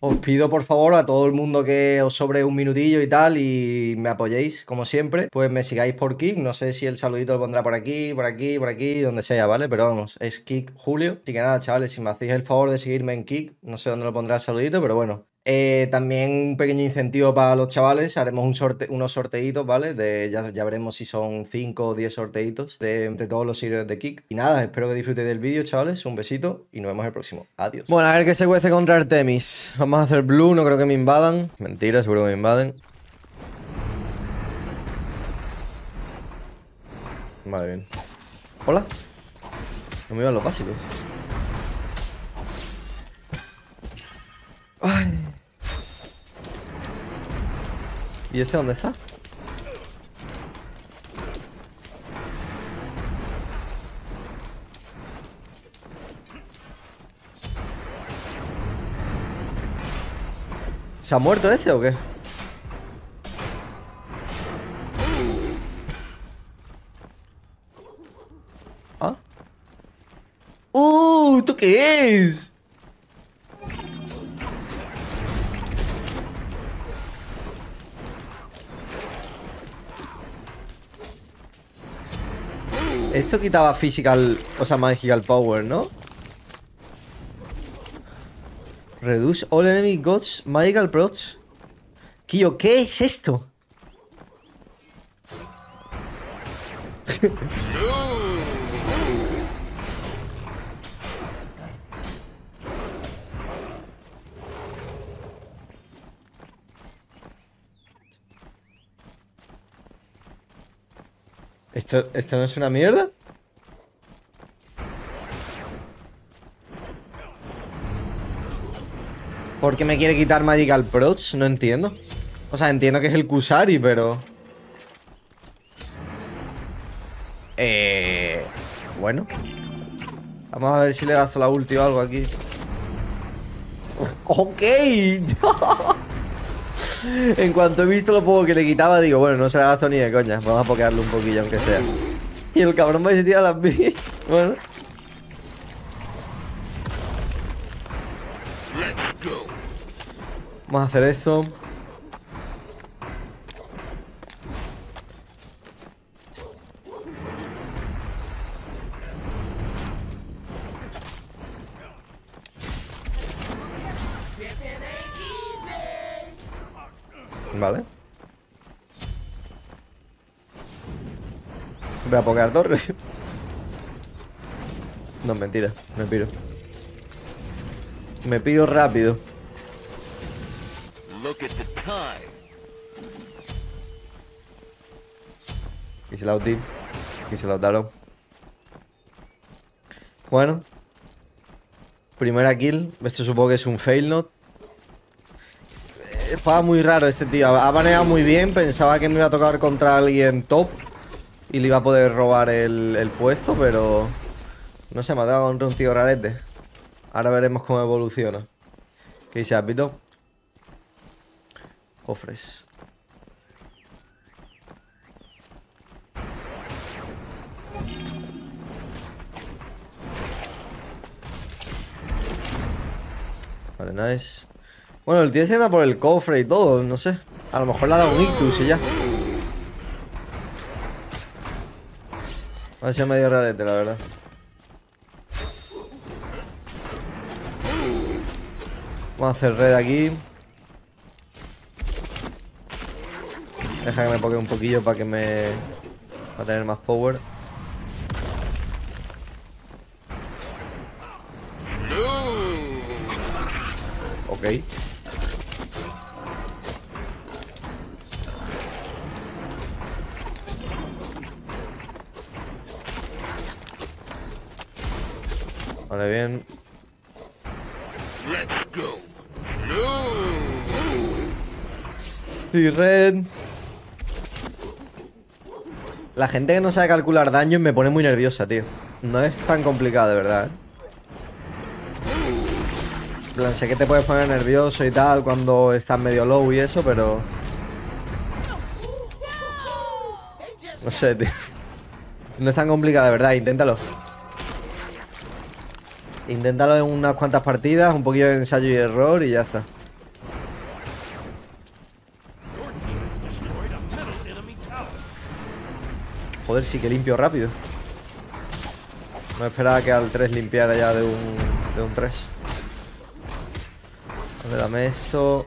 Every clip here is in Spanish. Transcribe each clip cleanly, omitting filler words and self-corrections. Os pido por favor a todo el mundo que os sobre un minutillo y tal y me apoyéis, como siempre, pues me sigáis por Kick. No sé si el saludito lo pondrá por aquí, por aquí, por aquí, donde sea, ¿vale? Pero vamos, es Kick Julio. Así que nada, chavales, si me hacéis el favor de seguirme en Kick, no sé dónde lo pondrá el saludito, pero bueno. También un pequeño incentivo para los chavales, haremos unos sorteitos, ¿vale? Ya veremos si son 5 o 10 sorteitos entre todos los seguidores de Kick. Y nada, espero que disfrutéis del vídeo, chavales, un besito y nos vemos el próximo. Adiós. Bueno, a ver qué se cuece contra Artemis. Vamos a hacer blue, no creo que me invadan. Mentira, seguro que me invaden. Vale, bien. Hola. No me iban los básicos. Ay. ¿Y ese dónde está? ¿Se ha muerto ese o qué? ¿Ah? ¡Uh! ¿Tú qué es? Esto quitaba physical, o sea, magical power, ¿no? Reduce all enemy gods magical procs. Kyo, ¿qué es esto? ¿Esto no es una mierda? ¿Por qué me quiere quitar magical procs? No entiendo. O sea, entiendo que es el Kusari, pero... Bueno. Vamos a ver si le gasto la ulti o algo aquí. ¡Ok! En cuanto he visto lo poco que le quitaba, digo, bueno, no se la gasto ni de coña. Vamos a pokearlo un poquillo, aunque sea. Y el cabrón va a tirar las bits. Bueno. Vamos a hacer eso. Vale. Voy a pokear torre. No, mentira, me piro. Me piro rápido. Y se la ulti. Y se la ultaron. Bueno. Primera kill. Esto supongo que es un fail note. Estaba muy raro este tío, ha baneado muy bien, pensaba que me iba a tocar contra alguien top y le iba a poder robar el puesto, pero no sé, me ha dado contra un tío rarete. Ahora veremos cómo evoluciona. ¿Qué dice Apito? Cofres. Vale, nice. Bueno, el tío se anda por el cofre y todo, no sé. A lo mejor le ha dado un ictus y ya. Ha sido medio rarete, la verdad. Vamos a hacer red aquí. Deja que me pokee un poquillo para que me... va a tener más power. Ok. Vale, bien. Y red. La gente que no sabe calcular daños me pone muy nerviosa, tío. No es tan complicado, de verdad, ¿eh? En plan, sé que te puedes poner nervioso y tal cuando estás medio low y eso, pero... no sé, tío. No es tan complicado, de verdad. Inténtalo. Inténtalo en unas cuantas partidas, un poquillo de ensayo y error y ya está. Joder, sí que limpio rápido. No esperaba que al 3 limpiara ya de un 3. Vale, dame esto.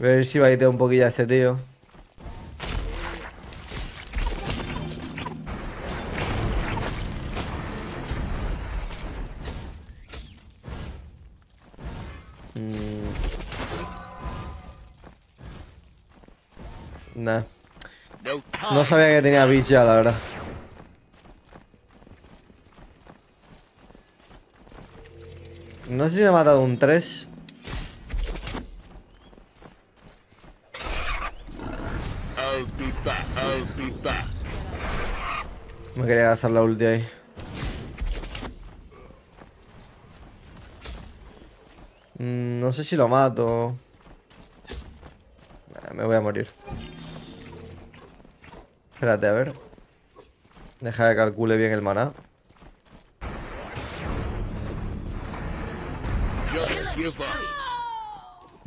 Voy a ver si baiteo un poquillo a este tío. Nah. No sabía que tenía bis ya, la verdad. No sé si me ha matado un 3. Me quería gastar la ulti ahí. No sé si lo mato. Me voy a morir. Espérate, a ver. Deja que calcule bien el maná.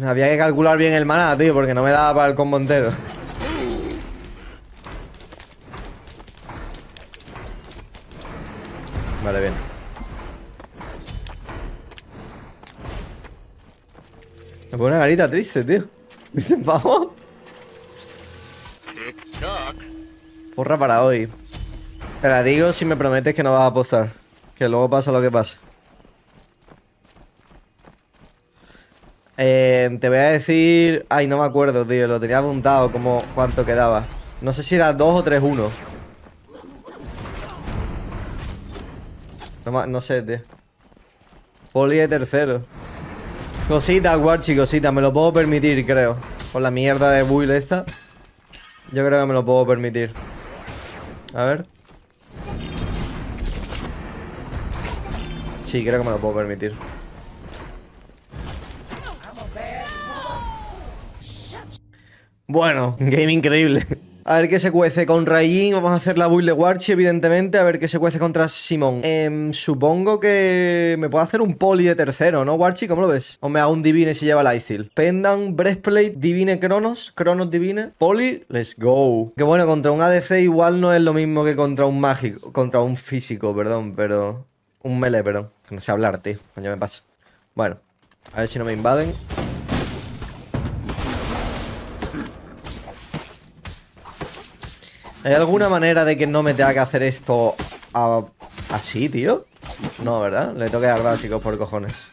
Había que calcular bien el maná, tío, porque no me daba para el combo entero. Vale, bien. Me pone una carita triste, tío. ¿Viste, pavo? Porra para hoy. Te la digo si me prometes que no vas a apostar. Que luego pasa lo que pasa. Te voy a decir... Ay, no me acuerdo, tío. Lo tenía apuntado como cuánto quedaba. No sé si era 2 o 3-1. No sé, tío. Poli de tercero. Cositas, Warchi, cositas. Me lo puedo permitir, creo. Con la mierda de build esta. Yo creo que me lo puedo permitir. A ver. Sí, creo que me lo puedo permitir. Bueno, game increíble. A ver qué se cuece con Raijin. Vamos a hacer la build de Warchi, evidentemente. A ver qué se cuece contra Simón. Supongo que me puedo hacer un poli de tercero, ¿no, Warchi? ¿Cómo lo ves? O me hago un divine si lleva lifesteal. Pendant, breastplate, divine Kronos. Kronos divine. Poli, let's go. Que bueno, contra un ADC igual no es lo mismo que contra un mágico. Contra un físico, perdón, pero... Un melee, perdón. Que no sé hablar, tío. Coño, me pasa. Bueno, a ver si no me invaden. ¿Hay alguna manera de que no me tenga que hacer esto así, tío? No, ¿verdad? Le tengo que dar básicos por cojones.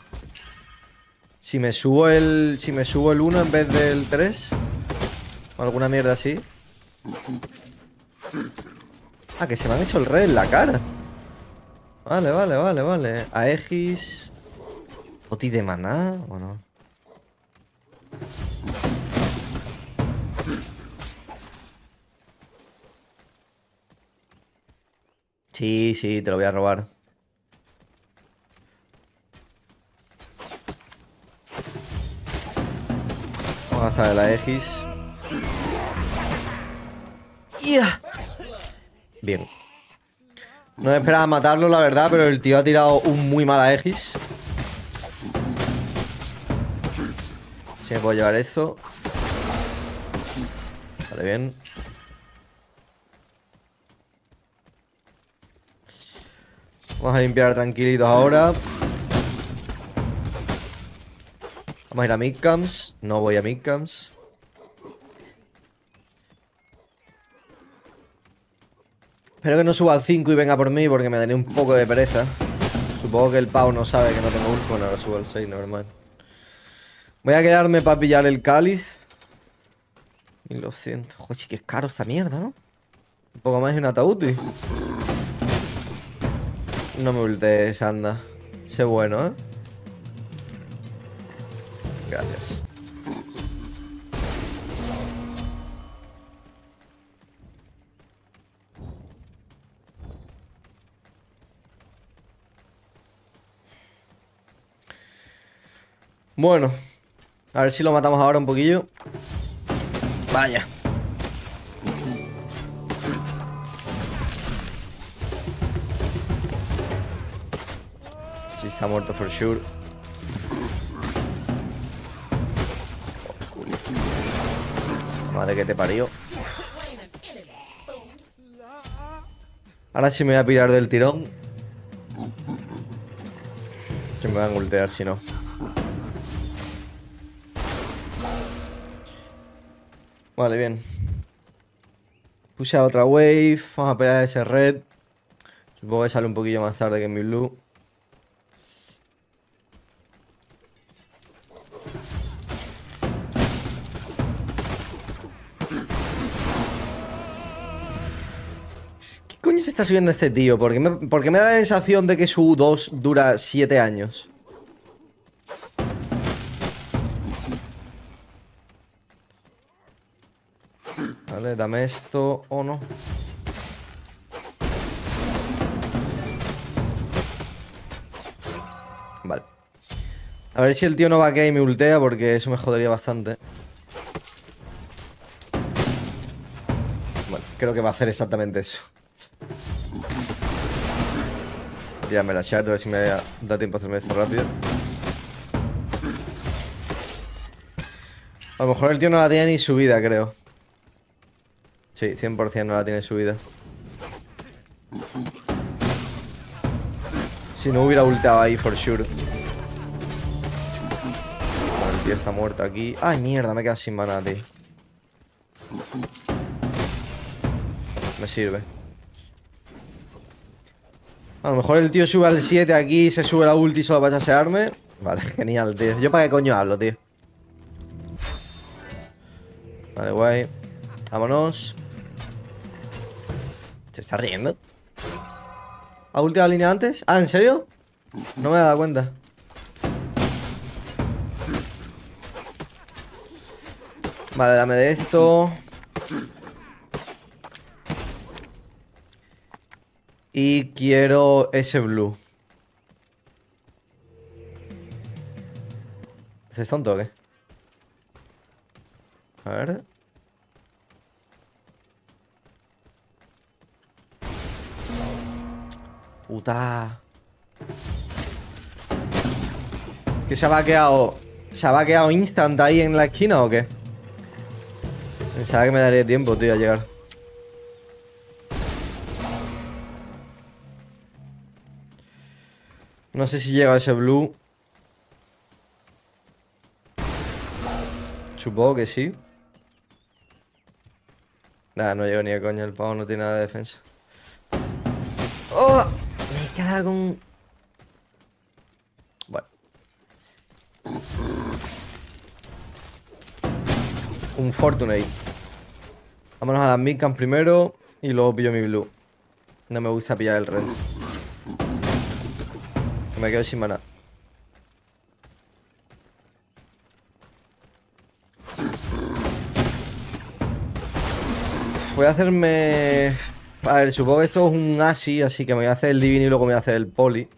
Si me subo el 1 en vez del 3. O alguna mierda así. Ah, que se me han hecho el red en la cara. Vale, vale, vale, vale. Aegis. Poti de maná, ¿o no? Sí, sí, te lo voy a robar. Vamos a gastar el Aegis. ¡Yeah! Bien. No me esperaba matarlo, la verdad, pero el tío ha tirado un muy mal Aegis. Si me puedo llevar esto. Vale, bien. Vamos a limpiar tranquilitos ahora. Vamos a ir a midcamps. No voy a midcamps. Espero que no suba al 5 y venga por mí, porque me daría un poco de pereza. Supongo que el pavo no sabe que no tengo ult. Bueno, ahora subo al 6, normal. Voy a quedarme para pillar el cáliz. 1200. Joder, que es caro esta mierda, ¿no? Un poco más de un ataúd. No me ultes, anda. Sé bueno, ¿eh? Gracias. Bueno. A ver si lo matamos ahora un poquillo. Vaya. Está muerto for sure. Madre que te parió. Ahora sí me voy a pillar del tirón. Que me van a golpear si no. Vale, bien. Puse a otra wave. Vamos a pegar ese red. Supongo que sale un poquillo más tarde que mi blue. ¿Qué se está subiendo este tío? Porque me da la sensación de que su U2 dura 7 años. Vale, dame esto o no. Vale. A ver si el tío no va a caer y me ultea, porque eso me jodería bastante. Bueno, creo que va a hacer exactamente eso. Ya me la shard, a ver si me da tiempo a hacerme esto rápido. A lo mejor el tío no la tiene ni subida, creo. Sí, 100% no la tiene subida. Si no hubiera ultado ahí, for sure. El tío está muerto aquí. Ay, mierda, me he quedado sin mana, tío. Me sirve. A lo mejor el tío sube al 7 aquí, se sube la ulti solo para chasearme. Vale, genial, tío. ¿Yo para qué coño hablo, tío? Vale, guay. Vámonos. ¿Se está riendo? ¿Ha ultiado la línea antes? Ah, ¿en serio? No me he dado cuenta. Vale, dame de esto. Y quiero ese blue. ¿Ese es tonto o qué? A ver. Puta. ¿Qué se ha vaqueado? ¿Se ha vaqueado instant ahí en la esquina o qué? Pensaba que me daría tiempo, tío, a llegar. No sé si llega ese blue. Supongo que sí. Nah, no llego ni a coña. El pavo no tiene nada de defensa. ¡Oh! Me he quedado con... Bueno. Un Fortnite. Vámonos a las midcamp primero. Y luego pillo mi blue. No me gusta pillar el red. Me quedo sin maná. Voy a hacerme... A ver, supongo que esto es un ASI, así que me voy a hacer el divino y luego me voy a hacer el poli.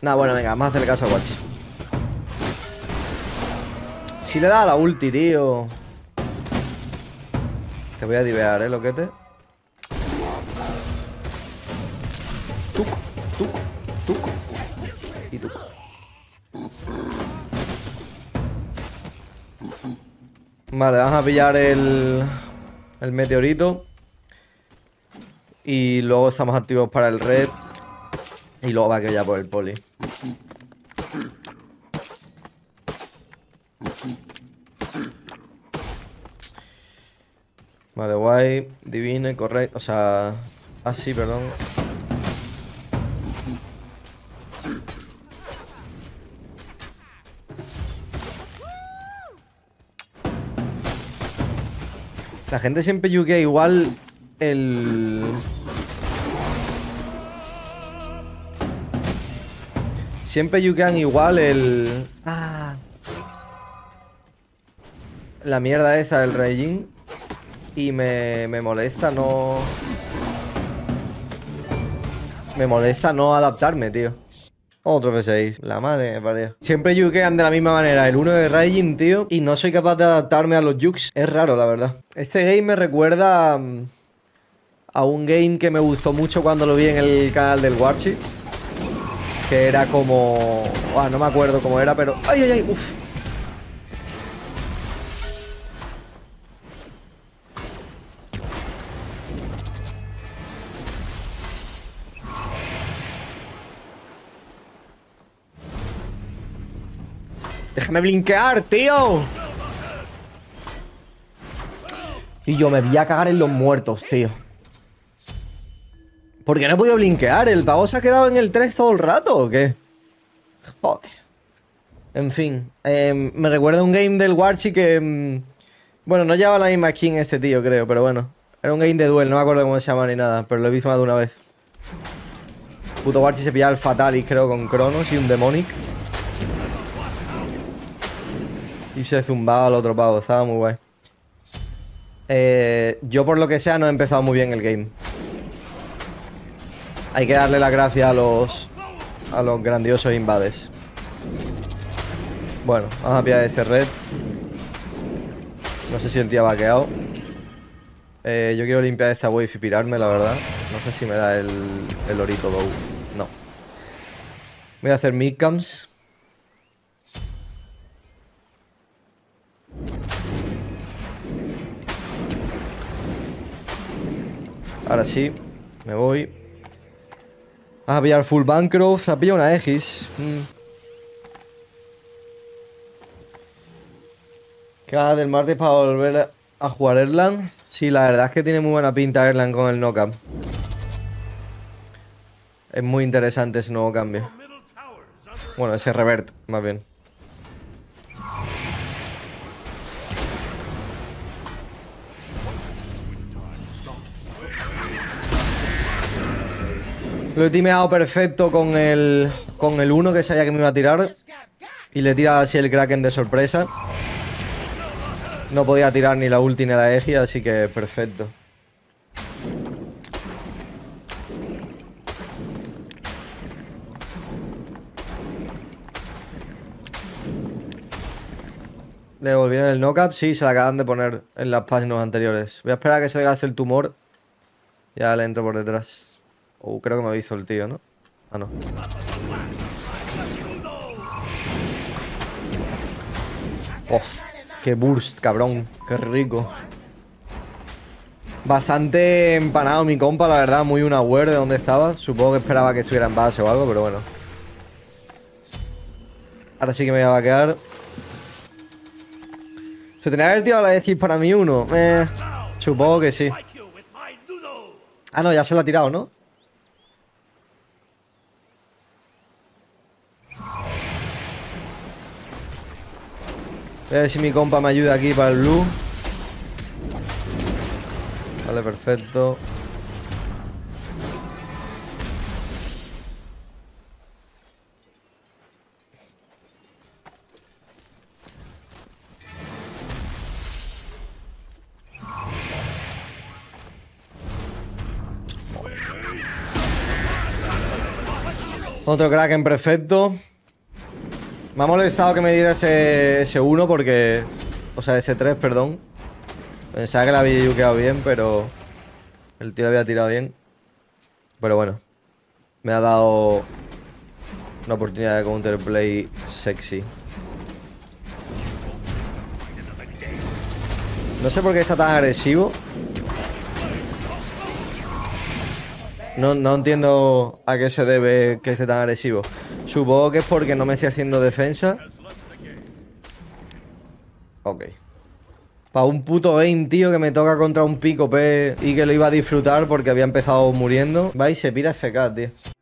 Nah, bueno, venga, vamos a hacerle caso a Warchi. Si le da a la ulti, tío. Te voy a divear, loquete. Tuc, tuc. Tuco y tuco. Vale, vamos a pillar el meteorito. Y luego estamos activos para el red. Y luego va a quedar por el poli. Vale, guay. Divine, correcto. O sea, así, perdón. La gente siempre yuguea igual el... Siempre yuguean igual el... Ah. La mierda esa del Raijin. Y me molesta no... Me molesta no adaptarme, tío. Otro P6. La madre me parió. Siempre yukean de la misma manera. El 1 de Raijin, tío. Y no soy capaz de adaptarme a los yukes. Es raro, la verdad. Este game me recuerda a un game que me gustó mucho cuando lo vi en el canal del Warchi. Que era como... Ah, no me acuerdo cómo era, pero... ¡Ay, ay, ay! ¡Uf! Déjame blinquear, tío. Y yo me voy a cagar en los muertos, tío. ¿Por qué no he podido blinquear? ¿El pavo se ha quedado en el 3 todo el rato o qué? Joder. En fin, me recuerda un game del Warchi que... bueno, no llevaba la misma skin este tío, creo, pero bueno. Era un game de duel, no me acuerdo cómo se llama ni nada, pero lo he visto más de una vez. Puto Warchi se pillaba el Fatalis, creo, con Kronos y un Demonic. Y se zumbaba al otro pavo, estaba muy guay. Yo por lo que sea no he empezado muy bien el game. Hay que darle las gracias a los grandiosos invades. Bueno, vamos a pillar este red. No sé si el tío ha vaqueado. Yo quiero limpiar esta wave y pirarme, la verdad. No sé si me da el orito bow. No. Voy a hacer midcams. Ahora sí, me voy. Vas a pillar full Bancroft. Ha pillado una Aegis. Cada del martes para volver a jugar Erland. Sí, la verdad es que tiene muy buena pinta Erland con el knockup. Es muy interesante ese nuevo cambio. Bueno, ese revert, más bien. Lo he timeado perfecto con el 1 que sabía que me iba a tirar. Y le tira así el Kraken de sorpresa. No podía tirar ni la ulti ni la Aegis, así que perfecto. Le devolvieron el knock-up, sí, se la acaban de poner en las páginas anteriores. Voy a esperar a que se le gaste el tumor. Ya le entro por detrás. Creo que me ha visto el tío, ¿no? Ah, no. Uf. ¡Qué burst, cabrón! ¡Qué rico! Bastante empanado mi compa, la verdad. Muy unaware de dónde estaba. Supongo que esperaba que estuviera en base o algo, pero bueno. Ahora sí que me voy a vaquear. ¿Se tenía que haber tirado la X para mí uno? Supongo que sí. Ah, no, ya se la ha tirado, ¿no? A ver si mi compa me ayuda aquí para el blue. Vale, perfecto. Otro Kraken perfecto. Me ha molestado que me diera ese 1 porque... o sea, ese 3, perdón. Pensaba que la había yukeado bien, pero... el tío la había tirado bien. Pero bueno. Me ha dado... una oportunidad de counterplay sexy. No sé por qué está tan agresivo. No entiendo a qué se debe que esté tan agresivo. Supongo que es porque no me estoy haciendo defensa. Ok. Para un puto aim, tío, que me toca contra un pico P y que lo iba a disfrutar porque había empezado muriendo. Va y se pira FK, tío.